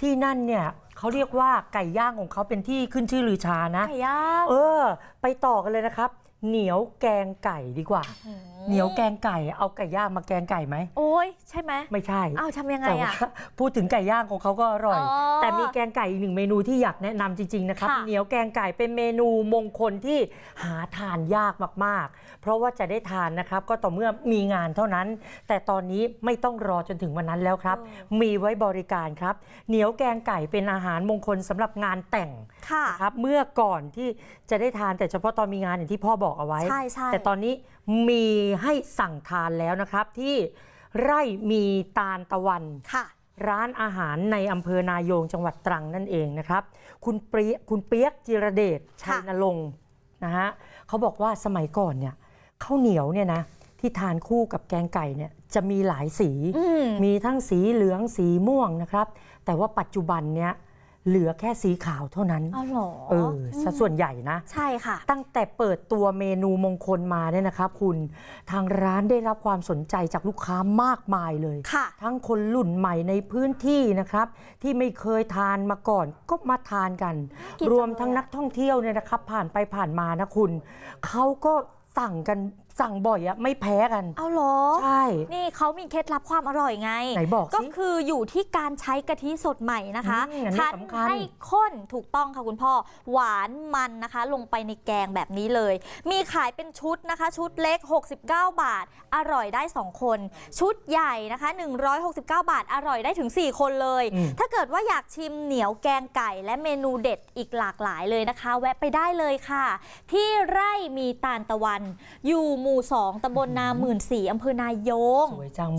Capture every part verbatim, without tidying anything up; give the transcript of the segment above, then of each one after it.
ที่นั่นเนี่ยเขาเรียกว่าไก่ย่างของเขาเป็นที่ขึ้นชื่อลือชานะไก่ย่างเออไปต่อกันเลยนะครับเหนียวแกงไก่ดีกว่าเหนียวแกงไก่เอาไก่ย่างมาแกงไก่ไหมโอ้ยใช่ไหมไม่ใช่อ้าวทำยังไงอ่ะพูดถึงไก่ย่างของเขาก็อร่อยแต่มีแกงไก่อีกหนึ่งเมนูที่อยากแนะนำจริงๆนะครับเหนียวแกงไก่เป็นเมนูมงคลที่หาทานยากมากๆเพราะว่าจะได้ทานนะครับก็ต่อเมื่อมีงานเท่านั้นแต่ตอนนี้ไม่ต้องรอจนถึงวันนั้นแล้วครับมีไว้บริการครับเหนียวแกงไก่เป็นอาหารมงคลสำหรับงานแต่งครับเมื่อก่อนที่จะได้ทานแต่เฉพาะตอนมีงานอย่างที่พ่อบอกเอาไว้แต่ตอนนี้มีให้สั่งทานแล้วนะครับที่ไร่มีตาลตะวันร้านอาหารในอำเภอนายงจังหวัดตรังนั่นเองนะครับคุณเปี๊ยกคุณเปี๊ยกจิรเดชชัยนรงค์นะฮะเขาบอกว่าสมัยก่อนเนี่ยข้าวเหนียวเนี่ยนะที่ทานคู่กับแกงไก่เนี่ยจะมีหลายสีมีทั้งสีเหลืองสีม่วงนะครับแต่ว่าปัจจุบันเนี่ยเหลือแค่สีขาวเท่านั้นอ๋อเหรอเออสัดส่วนใหญ่นะใช่ค่ะตั้งแต่เปิดตัวเมนูมงคลมาเนี่ยนะครับคุณทางร้านได้รับความสนใจจากลูกค้ามากมายเลยค่ะทั้งคนรุ่นใหม่ในพื้นที่นะครับที่ไม่เคยทานมาก่อนก็มาทานกันรวมทั้งนักท่องเที่ยวเนี่ยนะครับผ่านไปผ่านมานะคุณเขาก็สั่งกันสั่งบ่อยอะไม่แพ้กันเอาเหรอใช่นี่เขามีเคล็ดลับความอร่อยไงไหนบอกก็คืออยู่ที่การใช้กะทิสดใหม่นะคะคั้นให้ข้นถูกต้องค่ะคุณพ่อหวานมันนะคะลงไปในแกงแบบนี้เลยมีขายเป็นชุดนะคะชุดเล็กหกสิบเก้าบาทอร่อยได้สองคนชุดใหญ่นะคะหนึ่งร้อยหกสิบเก้าบาทอร่อยได้ถึงสี่คนเลยถ้าเกิดว่าอยากชิมเหนียวแกงไก่และเมนูเด็ดอีกหลากหลายเลยนะคะแวะไปได้เลยค่ะที่ไร่มีตาลตะวันอยู่หมู่สองตำบลนาหมื่นสี่อำเภอนายง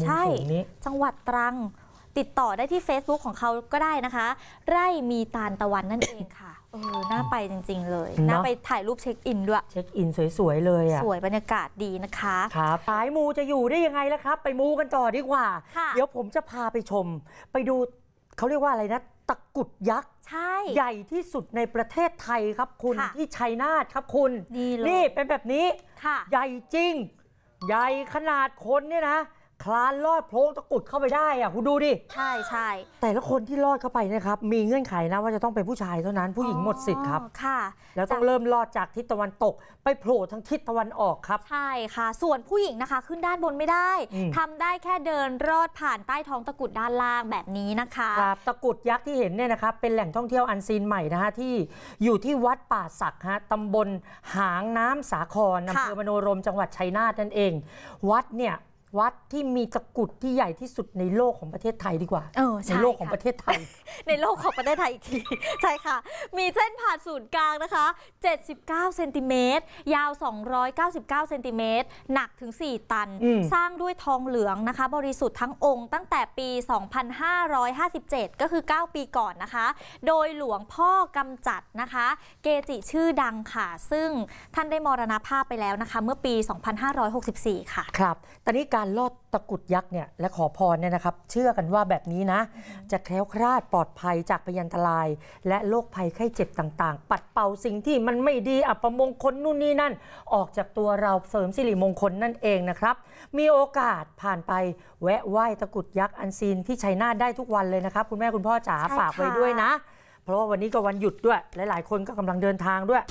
ใช่จังหวัดตรังติดต่อได้ที่ เฟซบุ๊ก ของเขาก็ได้นะคะไร่มีตาลตะวันนั่นเองค่ะเออน่าไปจริงๆเลยน่าไปถ่ายรูปเช็คอินด้วยเช็คอินสวยๆเลยอ่ะสวยบรรยากาศดีนะคะครับสายมูจะอยู่ได้ยังไงล่ะครับไปมูกันต่อดีกว่าเดี๋ยวผมจะพาไปชมไปดูเขาเรียกว่าอะไรนะตะกุดยักษ์ใหญ่ที่สุดในประเทศไทยครับคุณที่ชัยนาทครับคุณนี่เป็นแบบนี้ใหญ่จริงใหญ่ขนาดคนเนี่ยนะคลานลอดโพรงตะกุดเข้าไปได้อ่ะคุณดูดิใช่ใช่แต่ละคนที่ลอดเข้าไปนะครับมีเงื่อนไขนะว่าจะต้องเป็นผู้ชายเท่านั้นผู้หญิงหมดสิทธิ์ครับค่ะแล้วต้องเริ่มลอดจากทิศตะวันตกไปโผล่ทางทิศตะวันออกครับใช่ค่ะส่วนผู้หญิงนะคะขึ้นด้านบนไม่ได้ทำได้แค่เดินรอดผ่านใต้ท้องตะกุดด้านล่างแบบนี้นะคะครับตะกุดยักษ์ที่เห็นเนี่ยนะครับเป็นแหล่งท่องเที่ยวอันซีนใหม่นะฮะที่อยู่ที่วัดป่าสักฮะตำบลหางน้ำสาครอำเภอมโนรมจังหวัดชัยนาทนั่นเองวัดเนี่ยวัดที่มีตะกุดที่ใหญ่ที่สุดในโลกของประเทศไทยดีกว่าในโลกของประเทศไทยในโลกของประเทศไทยอีกทีใช่ค่ะมีเส้นผ่านศูนย์กลางนะคะเจ็ดสิบเก้าเซนติเมตรยาวสองร้อยเก้าสิบเก้าเซนติเมตรหนักถึงสี่ตันสร้างด้วยทองเหลืองนะคะบริสุทธิ์ทั้งองค์ตั้งแต่ปี สองพันห้าร้อยห้าสิบเจ็ด ก็คือเก้าปีก่อนนะคะโดยหลวงพ่อกำจัดนะคะเกจิชื่อดังค่ะซึ่งท่านได้มรณภาพไปแล้วนะคะเมื่อปี สองพันห้าร้อยหกสิบสี่ ค่ะครับตอนนี้การลอดตะกุดยักษ์เนี่ยและขอพรเนี่ยนะครับเชื่อกันว่าแบบนี้นะจะแคล้วคลาดปลอดภัยจากพยันตรายและโรคภัยไข้เจ็บต่างๆปัดเป่าสิ่งที่มันไม่ดีอัปมงคลนู่นนี่นั่นออกจากตัวเราเสริมสิริมงคลนั่นเองนะครับมีโอกาสผ่านไปแวะไหว้ตะกุดยักษ์อันซีนที่ชัยนาทได้ทุกวันเลยนะครับคุณแม่คุณพ่อจ๋าฝากไว้ด้วยนะเพราะว่าวันนี้ก็วันหยุดด้วยหลายๆคนก็กำลังเดินทางด้วย